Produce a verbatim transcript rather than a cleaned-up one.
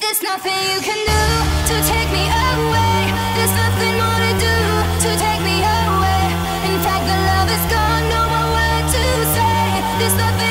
There's nothing you can do to take me away. There's nothing more to do to take me away. In fact, the love is gone, no more word to say. There's nothing